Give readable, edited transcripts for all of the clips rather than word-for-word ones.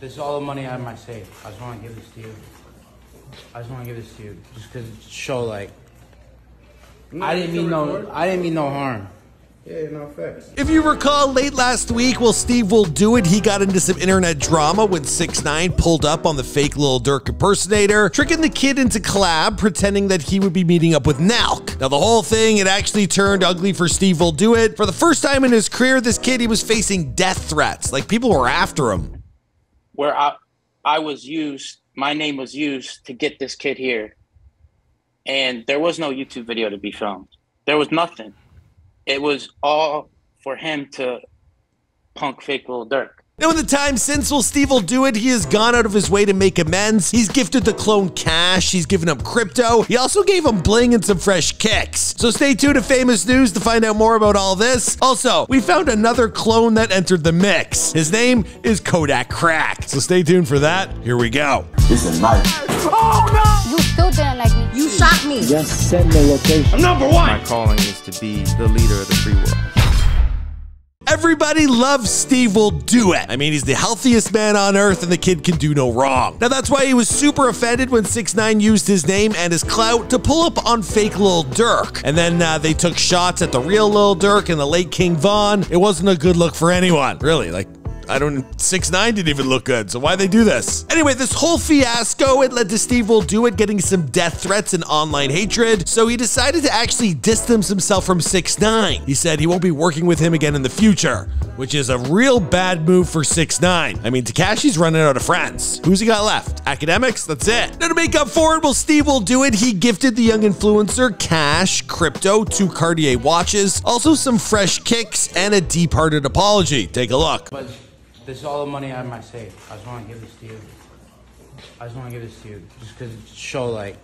This is all the money out of my safe. I just want to give this to you. Just because it show like... I didn't mean no harm. Yeah, no facts. If you recall, late last week, well, Steve Will Do It, he got into some internet drama when 6ix9ine pulled up on the fake Lil Durk impersonator, tricking the kid into collab, pretending that he would be meeting up with Nelk. Now, the whole thing, it actually turned ugly for Steve Will Do It. For the first time in his career, this kid, he was facing death threats. Like, people were after him. Where I was used, my name was used to get this kid here. And there was no YouTube video to be filmed. There was nothing. It was all for him to punk fake Lil Durk. Now in the time since, well, Steve Will Do It, he has gone out of his way to make amends. He's gifted the clone cash, he's given him crypto, he also gave him bling and some fresh kicks. So stay tuned to Famous News to find out more about all this. Also, we found another clone that entered the mix. His name is Kodak Crack. So stay tuned for that. Here we go. This is nice. Oh no! You still didn't like me. You shot me. Just send the location. I'm #1. My calling is to be the leader of the free world. Everybody loves Steve Will Do It. I mean, he's the healthiest man on earth and the kid can do no wrong. Now that's why he was super offended when 6ix9ine used his name and his clout to pull up on fake Lil Durk. And then they took shots at the real Lil Durk and the late King Vaughn. It wasn't a good look for anyone. Really, like, 6ix9ine didn't even look good, so why'd they do this? Anyway, this whole fiasco, it led to Steve Will Do It getting some death threats and online hatred, so he decided to actually distance himself from 6ix9ine. He said he won't be working with him again in the future, which is a real bad move for 6ix9ine. I mean, Takashi's running out of friends. Who's he got left? Academics? That's it. Now to make up for it, well, Steve Will Do It, he gifted the young influencer cash, crypto, 2 Cartier watches, also some fresh kicks, and a deep-hearted apology. Take a look. This is all the money out of my safe. I just want to give this to you. Just because it show like...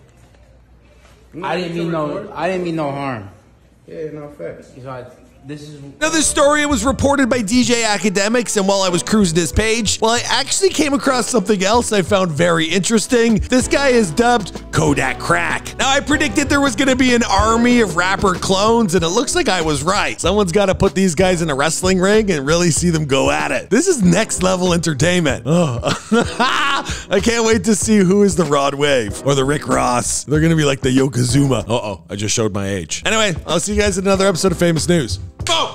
I didn't mean no harm. Yeah, no facts. Now this story was reported by DJ Academics, and while I was cruising his page, well, I actually came across something else I found very interesting. This guy is dubbed Kodak Crack. Now I predicted there was gonna be an army of rapper clones, and it looks like I was right. Someone's gotta put these guys in a wrestling ring and really see them go at it. This is next level entertainment. Oh. I can't wait to see who is the Rod Wave or the Rick Ross. They're gonna be like the Yokozuna. Uh-oh, I just showed my age. Anyway, I'll see you guys in another episode of Famous News. Go!